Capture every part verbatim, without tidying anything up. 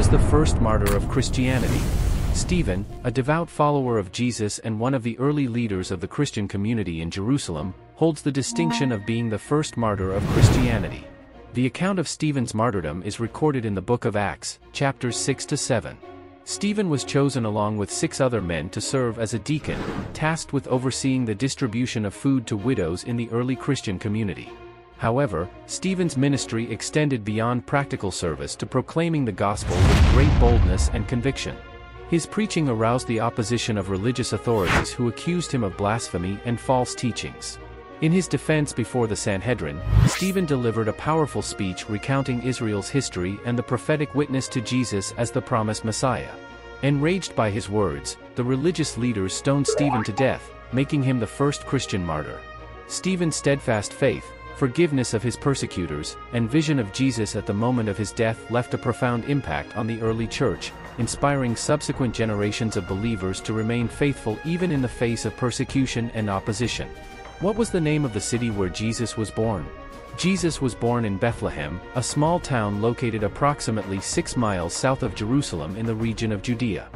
was the first martyr of Christianity. Stephen, a devout follower of Jesus and one of the early leaders of the Christian community in Jerusalem, holds the distinction of being the first martyr of Christianity. The account of Stephen's martyrdom is recorded in the book of Acts, chapters six to seven. Stephen was chosen along with six other men to serve as a deacon, tasked with overseeing the distribution of food to widows in the early Christian community. However, Stephen's ministry extended beyond practical service to proclaiming the gospel with great boldness and conviction. His preaching aroused the opposition of religious authorities who accused him of blasphemy and false teachings. In his defense before the Sanhedrin, Stephen delivered a powerful speech recounting Israel's history and the prophetic witness to Jesus as the promised Messiah. Enraged by his words, the religious leaders stoned Stephen to death, making him the first Christian martyr. Stephen's steadfast faith, forgiveness of his persecutors, and vision of Jesus at the moment of his death left a profound impact on the early church, inspiring subsequent generations of believers to remain faithful even in the face of persecution and opposition. What was the name of the city where Jesus was born? Jesus was born in Bethlehem, a small town located approximately six miles south of Jerusalem in the region of Judea.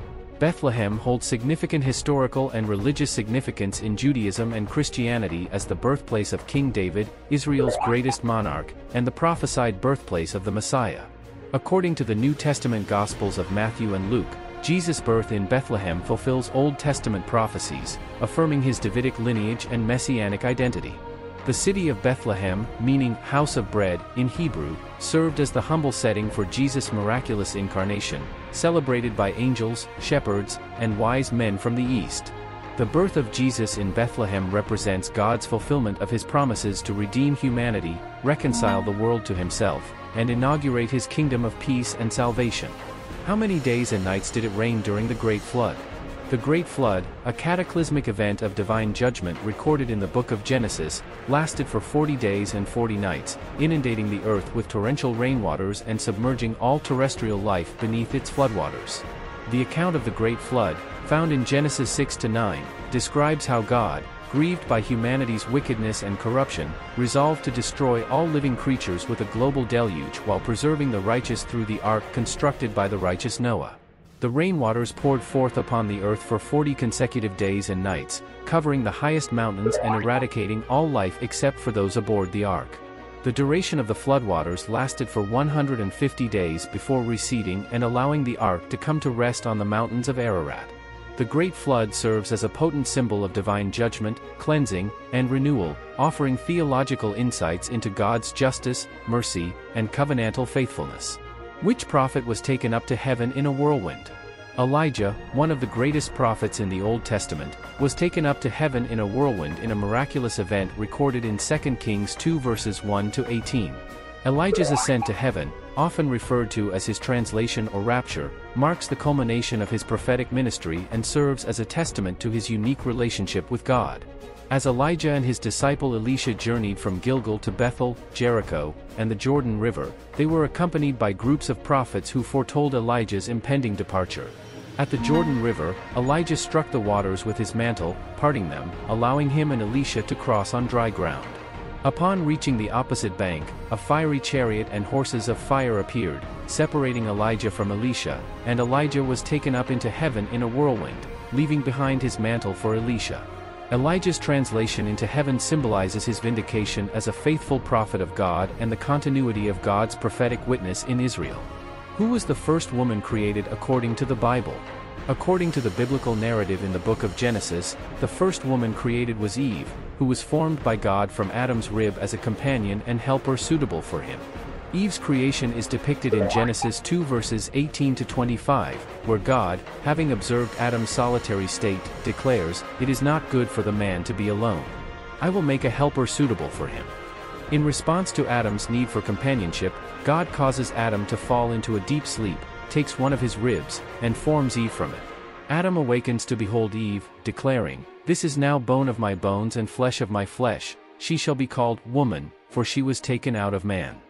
Bethlehem holds significant historical and religious significance in Judaism and Christianity as the birthplace of King David, Israel's greatest monarch, and the prophesied birthplace of the Messiah. According to the New Testament Gospels of Matthew and Luke, Jesus' birth in Bethlehem fulfills Old Testament prophecies, affirming his Davidic lineage and messianic identity. The city of Bethlehem, meaning house of bread, in Hebrew, served as the humble setting for Jesus' miraculous incarnation, celebrated by angels, shepherds, and wise men from the East. The birth of Jesus in Bethlehem represents God's fulfillment of his promises to redeem humanity, reconcile the world to himself, and inaugurate his kingdom of peace and salvation. How many days and nights did it rain during the Great Flood? The Great Flood, a cataclysmic event of divine judgment recorded in the book of Genesis, lasted for forty days and forty nights, inundating the earth with torrential rainwaters and submerging all terrestrial life beneath its floodwaters. The account of the Great Flood, found in Genesis six to nine, describes how God, grieved by humanity's wickedness and corruption, resolved to destroy all living creatures with a global deluge while preserving the righteous through the ark constructed by the righteous Noah. The rainwaters poured forth upon the earth for forty consecutive days and nights, covering the highest mountains and eradicating all life except for those aboard the ark. The duration of the floodwaters lasted for one hundred fifty days before receding and allowing the ark to come to rest on the mountains of Ararat. The Great Flood serves as a potent symbol of divine judgment, cleansing, and renewal, offering theological insights into God's justice, mercy, and covenantal faithfulness. Which prophet was taken up to heaven in a whirlwind? Elijah, one of the greatest prophets in the Old Testament, was taken up to heaven in a whirlwind in a miraculous event recorded in Second Kings two verses one to eighteen. Elijah's ascent to heaven, often referred to as his translation or rapture, marks the culmination of his prophetic ministry and serves as a testament to his unique relationship with God. As Elijah and his disciple Elisha journeyed from Gilgal to Bethel, Jericho, and the Jordan River, they were accompanied by groups of prophets who foretold Elijah's impending departure. At the Jordan River, Elijah struck the waters with his mantle, parting them, allowing him and Elisha to cross on dry ground. Upon reaching the opposite bank, a fiery chariot and horses of fire appeared, separating Elijah from Elisha, and Elijah was taken up into heaven in a whirlwind, leaving behind his mantle for Elisha. Elijah's translation into heaven symbolizes his vindication as a faithful prophet of God and the continuity of God's prophetic witness in Israel. Who was the first woman created according to the Bible? According to the biblical narrative in the book of Genesis, the first woman created was Eve, who was formed by God from Adam's rib as a companion and helper suitable for him. Eve's creation is depicted in Genesis two verses eighteen to twenty-five, where God, having observed Adam's solitary state, declares, "It is not good for the man to be alone. I will make a helper suitable for him." In response to Adam's need for companionship, God causes Adam to fall into a deep sleep, takes one of his ribs, and forms Eve from it. Adam awakens to behold Eve, declaring, "This is now bone of my bones and flesh of my flesh, she shall be called woman, for she was taken out of man."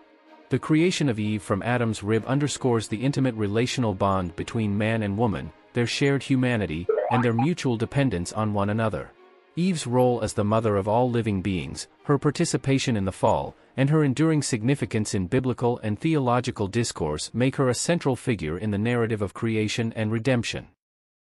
The creation of Eve from Adam's rib underscores the intimate relational bond between man and woman, their shared humanity, and their mutual dependence on one another. Eve's role as the mother of all living beings, her participation in the fall, and her enduring significance in biblical and theological discourse make her a central figure in the narrative of creation and redemption.